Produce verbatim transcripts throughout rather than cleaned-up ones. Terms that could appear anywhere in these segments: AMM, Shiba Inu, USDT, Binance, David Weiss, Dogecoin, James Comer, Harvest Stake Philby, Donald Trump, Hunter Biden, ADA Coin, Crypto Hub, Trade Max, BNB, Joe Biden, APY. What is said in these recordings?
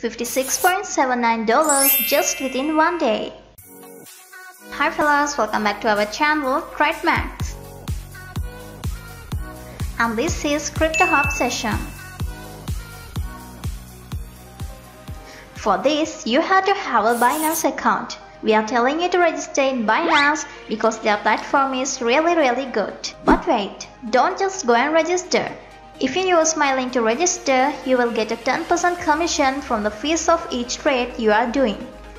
fifty-six dollars and seventy-nine cents just within one day. Hi fellas, welcome back to our channel Trade Max, and this is Crypto Hub session. For this, you have to have a Binance account. We are telling you to register in Binance because their platform is really really good. But wait, don't just go and register. If you use my link to register, you will get a ten percent commission from the fees of each trade you are doing.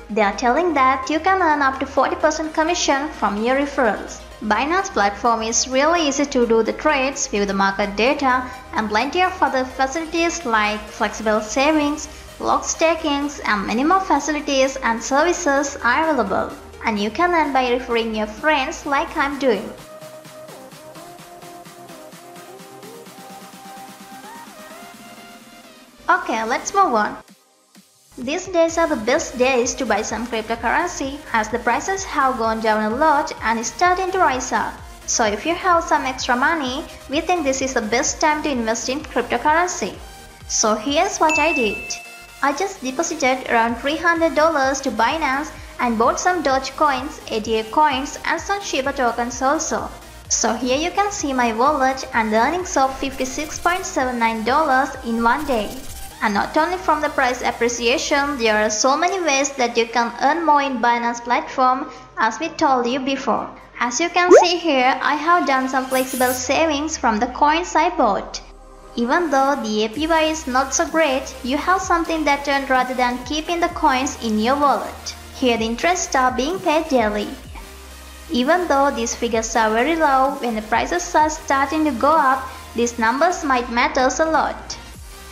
They are telling that you can earn up to forty percent commission from your referrals. Binance platform is really easy to do the trades, view the market data, and plenty of other facilities like flexible savings, lock stakings, and many more facilities and services are available. And you can earn by referring your friends like I'm doing. Okay, let's move on. These days are the best days to buy some cryptocurrency as the prices have gone down a lot and is starting to rise up. So if you have some extra money, we think this is the best time to invest in cryptocurrency. So here's what I did. I just deposited around three hundred dollars to Binance and bought some Dogecoins, A D A coins, and some Shiba tokens also. So here you can see my wallet and the earnings of fifty-six dollars and seventy-nine cents in one day. And not only from the price appreciation, there are so many ways that you can earn more in Binance platform as we told you before. As you can see here, I have done some flexible savings from the coins I bought. Even though the A P Y is not so great, you have something that earned rather than keeping the coins in your wallet. Here the interests are being paid daily. Even though these figures are very low, when the prices are starting to go up, these numbers might matter a lot.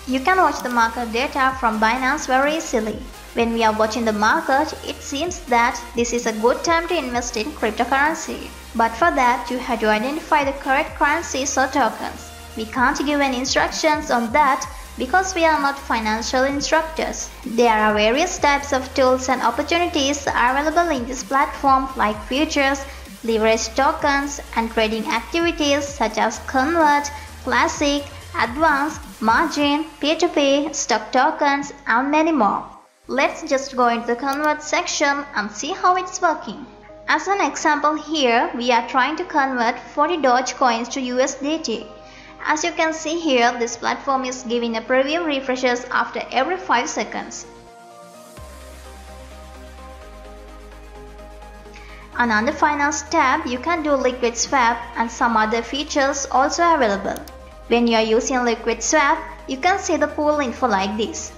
You can watch the market data from Binance very easily. When we are watching the market, it seems that this is a good time to invest in cryptocurrency. But for that, you have to identify the correct currencies or tokens. We can't give any instructions on that because we are not financial instructors. There are various types of tools and opportunities available in this platform like futures, leverage tokens, and trading activities such as Convert, Classic, Advanced, Margin, P two P, Stock tokens, and many more. Let's just go into the Convert section and see how it's working. As an example here, we are trying to convert forty Dogecoins to U S D T. As you can see here, this platform is giving a preview refreshes after every five seconds. And under Finance tab, you can do liquid swap and some other features also available. When you are using liquid swap, you can see the pool info like this.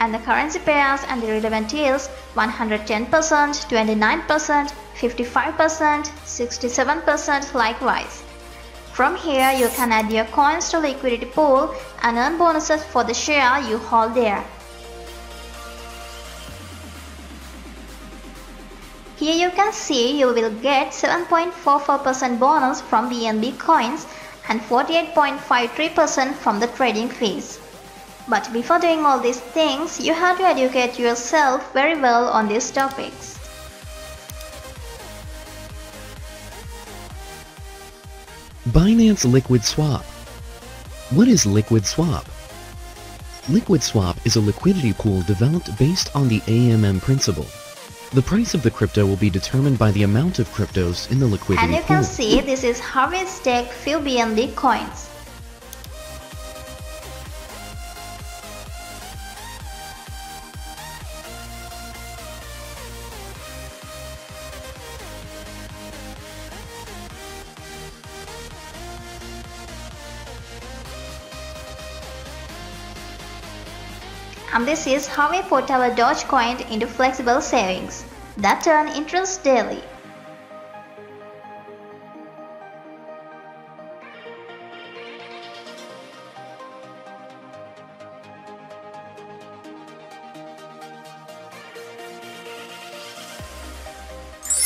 And the currency pairs and the relevant yields one hundred ten percent, twenty-nine percent, fifty-five percent, sixty-seven percent likewise. From here, you can add your coins to liquidity pool and earn bonuses for the share you hold there. Here you can see you will get seven point four four percent bonus from B N B coins and forty-eight point five three percent from the trading fees. But before doing all these things, you have to educate yourself very well on these topics. Binance Liquid Swap. What is Liquid Swap? Liquid Swap is a liquidity pool developed based on the A M M principle. The price of the crypto will be determined by the amount of cryptos in the liquidity pool. And you can see this is Harvest Stake Philby B N B coins. And this is how we put our Dogecoin into flexible savings that earn interest daily.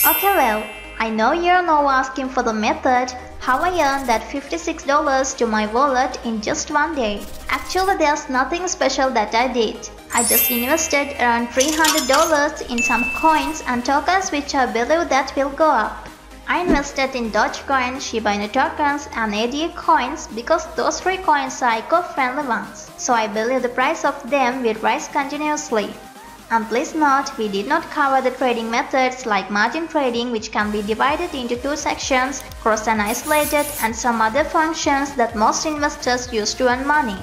Okay, well, I know you're now asking for the method how I earned that fifty-six dollars to my wallet in just one day. Actually, there's nothing special that I did. I just invested around three hundred dollars in some coins and tokens which I believe that will go up. I invested in Dogecoin, Shiba Inu tokens, and A D A coins because those three coins are eco-friendly ones, so I believe the price of them will rise continuously. And please note, we did not cover the trading methods like margin trading, which can be divided into two sections, cross and isolated, and some other functions that most investors use to earn money.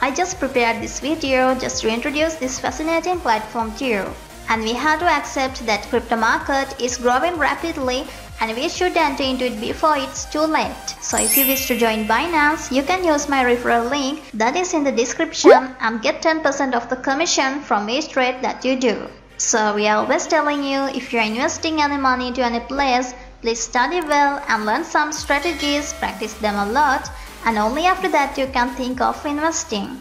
I just prepared this video just to introduce this fascinating platform to you. And we have to accept that crypto market is growing rapidly and we should enter into it before it's too late. So if you wish to join Binance, you can use my referral link that is in the description and get ten percent of the commission from each trade that you do. So we are always telling you, if you are investing any money to any place, please study well and learn some strategies, practice them a lot. And only after that you can think of investing.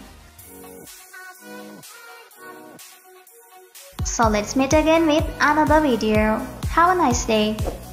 So let's meet again with another video. Have a nice day.